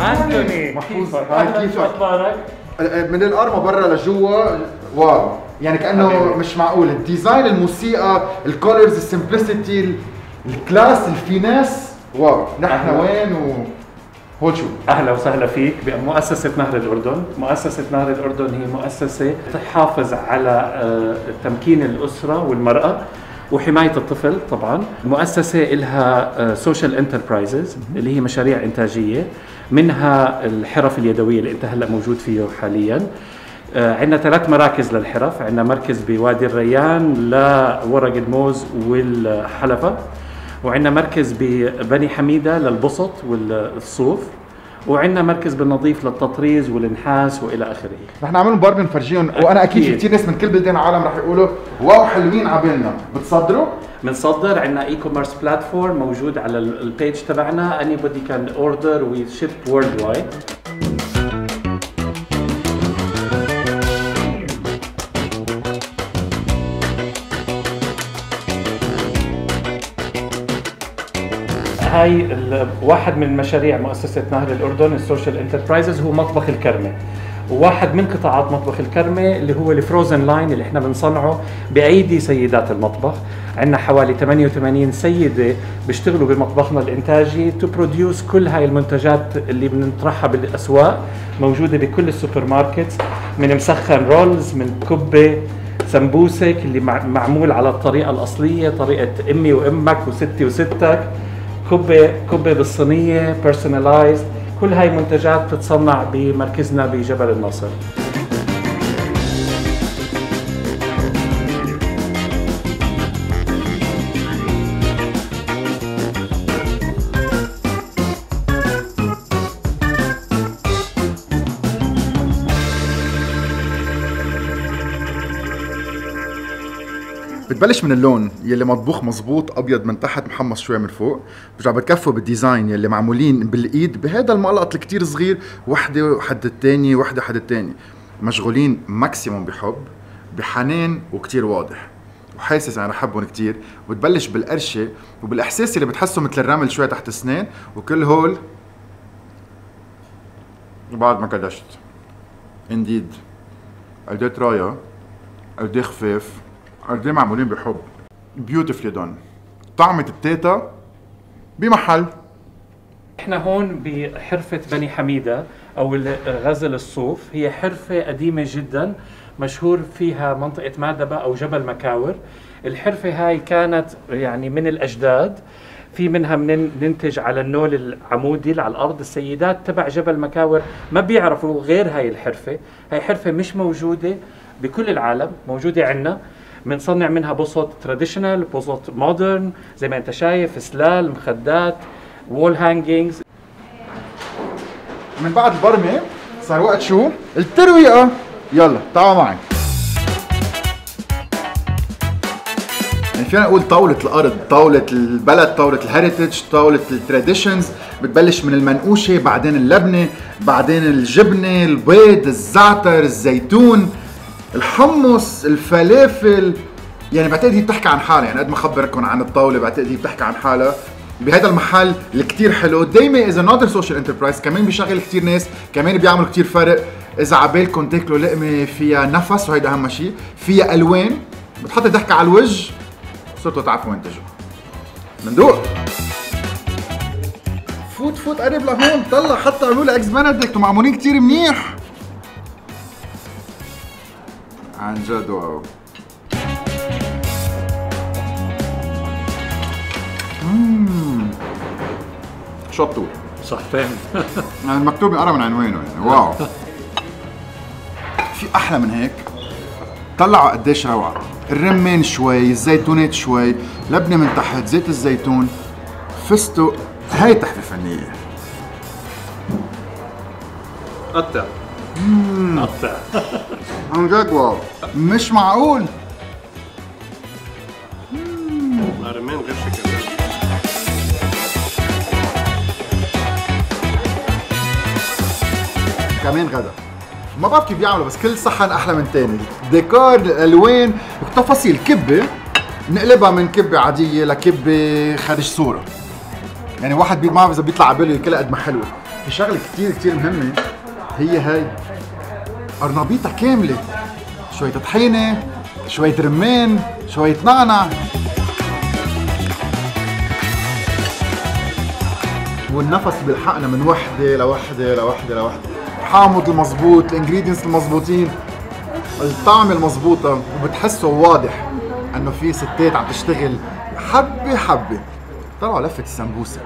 أنتوني محفوظ، هاي كيفك؟ أخبارك؟ من القرمة برا لجوا واو، يعني كأنه حبيبي. مش معقول الديزاين، الموسيقى، الكولرز، السمبلسيتي، الكلاس، الفيناس، واو. نحن وين هول شو؟ أهلا وسهلا فيك بمؤسسة نهر الأردن. مؤسسة نهر الأردن هي مؤسسة تحافظ على تمكين الأسرة والمرأة وحماية الطفل طبعاً. المؤسسة إلها سوشيال انتربرايزز اللي هي مشاريع إنتاجية، منها الحرف اليدوية اللي أنت هلأ موجود فيه حالياً. عندنا ثلاث مراكز للحرف، عندنا مركز بوادي الريان لورق الموز والحلفة، وعندنا مركز ببني حميدة للبسط والصوف، وعندنا مركز بالنظيف للتطريز والنحاس والى اخره. رح نعملهم برضه نفرجيهم، وانا اكيد في كثير ناس من كل بلدان العالم رح يقولوا واو حلوين على بالنا. بتصدروا؟ بنصدر، عندنا اي كوميرس بلاتفورم موجود على البيج تبعنا. anybody can order we ship worldwide. هاي واحد من مشاريع مؤسسة نهر الأردن السوشيال انتربرايزز هو مطبخ الكرمة، وواحد من قطاعات مطبخ الكرمة اللي هو الفروزن لاين اللي احنا بنصنعه بأيدي سيدات المطبخ. عندنا حوالي 88 سيدة بيشتغلوا بمطبخنا الإنتاجي تو بروديوس كل هاي المنتجات اللي بنطرحها بالأسواق، موجودة بكل السوبر ماركت، من مسخن رولز، من كبة، سمبوسك اللي معمول على الطريقة الأصلية، طريقة أمي وأمك وستي وستك، كبة بالصينية بيرسونالايزد. كل هاي المنتجات بتتصنع بمركزنا بجبل النصر. بتبلش من اللون يلي مطبوخ مزبوط، ابيض من تحت، محمص شوي من فوق، برجع بتكفوا بالديزاين يلي معمولين بالايد بهذا المقلط الكتير صغير، وحده حد الثاني، وحده حد الثاني، مشغولين ماكسيموم بحب، بحنان، وكتير واضح، وحاسس انا حبهم كتير. وبتبلش بالقرشه وبالاحساس اللي بتحسه مثل الرمل شوي تحت السنين، وكل هول بعد ما كدشت انديد قد ايه طرايه، قد ايه خفيف، قد ايه معمولين بحب. بيوتيفلي دون. طعمة التيتا بمحل. احنا هون بحرفة بني حميدة او غزل الصوف، هي حرفة قديمة جدا مشهور فيها منطقة مادبة او جبل مكاور. الحرفة هاي كانت يعني من الاجداد، في منها بننتج على النول العمودي على الارض. السيدات تبع جبل مكاور ما بيعرفوا غير هاي الحرفة، هاي حرفة مش موجودة بكل العالم، موجودة عندنا. بنصنع منها بسط تراديشنال، بسط مودرن، زي ما انت شايف، سلال، مخدات، وول هانجينجز. من بعد البرمه صار وقت شو؟ الترويقه. يلا تعالوا معي. يعني فينا نقول طاوله الارض، طاوله البلد، طاوله الهيريتج، طاوله التراديشنز. بتبلش من المنقوشه، بعدين اللبنه، بعدين الجبنه، البيض، الزعتر، الزيتون، الحمص، الفلافل. يعني بعتقد هي بتحكي عن حالها، يعني قد ما خبركم عن الطاوله بعتقد هي بتحكي عن حالها بهذا المحل اللي كثير حلو. دايما اذا ناطر سوشيال انتربرايز كمان بيشغل كثير ناس، كمان بيعملوا كثير فرق. اذا عبالكم تاكلوا لقمه فيها نفس، وهيدا اهم شيء، فيها الوان، بتحط ضحكه على الوجه، صرتوا تعرفوا وين تجوا. مندوق فوت قرب لهون، طلع حتى عملوا لها اكس بندكت ومعمولين كثير منيح عن جد. واو. شطور صحتين. المكتوب قرا من عنوانه يعني. واو. في احلى من هيك؟ طلعوا قديش روعه. الرمان شوي، الزيتونات شوي، لبنه من تحت، زيت الزيتون، فستق. هاي تحفه فنيه. قطع قطع عن جد. واو مش معقول. رمان غير شكل. كمان غدا ما بعرف كيف بيعملوا، بس كل صحن احلى من تاني، الديكور، الالوان، وتفاصيل. كبه نقلبها من كبه عاديه لكبه خارج صوره، يعني واحد ما بعرف اذا بيطلع على باله ياكلها قد ما حلوه. في شغله كتير كتير مهمه، هي هاي قرنبيطه كامله، شويه طحينه، شويه رمان، شويه نعنع. والنفس بيلحقنا من وحده لوحده لوحده لوحده، الحامض المظبوط، الانجريدينتس المظبوطين، الطعم المظبوطه، وبتحسه واضح انه في ستات عم تشتغل حبه حبه. طلعوا لفه السمبوسك،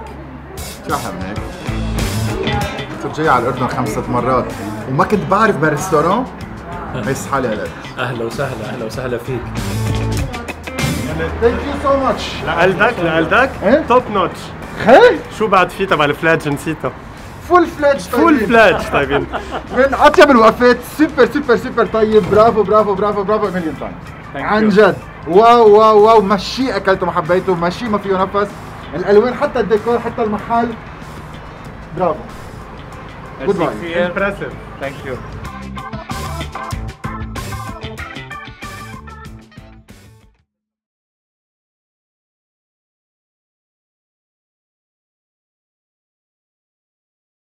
شو احلى من هيك؟ كنت جاي على الاردن 5 مرات وما كنت بعرف بالريستوران، بس حالي هلا. اهلا وسهلا، اهلا وسهلا فيك. ثانك يو سو ماتش. لقلدك توب نوتش. شو بعد في تبع الفلاج نسيته؟ فول فلاج طيبين، من اطيب الوقفات، سوبر سوبر سوبر طيب، برافو برافو برافو برافو مليون تايم، عن جد واو واو واو. ماشي اكلته ما حبيته، ماشي ما فيه نفس، الالوان حتى الديكور حتى المحل برافو. جود باي. امبرسيف. ثانك يو.